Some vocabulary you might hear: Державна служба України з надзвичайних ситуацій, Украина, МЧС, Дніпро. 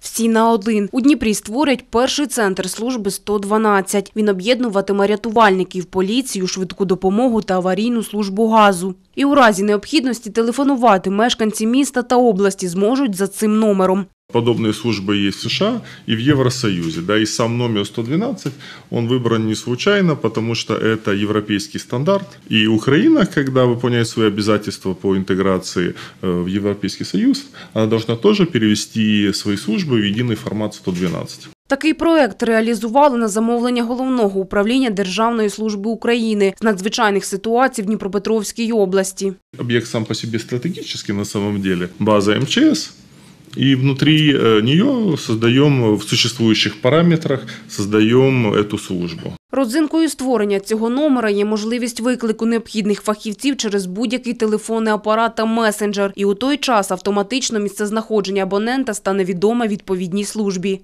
Всі на один. У Дніпрі створять перший центр служби 112. Він об'єднуватиме рятувальників, поліцію, швидку допомогу та аварійну службу газу. І у разі необхідності телефонувати мешканці міста та області зможуть за цим номером. Подобные службы есть в США и в Евросоюзе. Да, и сам номер 112, он выбран не случайно, потому что это европейский стандарт. И Украина, когда выполняет свои обязательства по интеграции в Европейский Союз, она должна тоже перевести свои службы в единый формат 112. Такий проект реалізували на замовлення Головного управління Державної служби України з надзвичайних ситуацій в Дніпропетровській області. Об'єкт сам по собі стратегічний на самом деле. База МЧС. И внутри нее создаем в существующих параметрах, создаем эту службу. Родзинкою створення цього номера є можливість виклику необхідних фахівців через будь-який телефонний апарат та месенджер. І у той час автоматично місцезнаходження абонента стане відоме відповідній службі.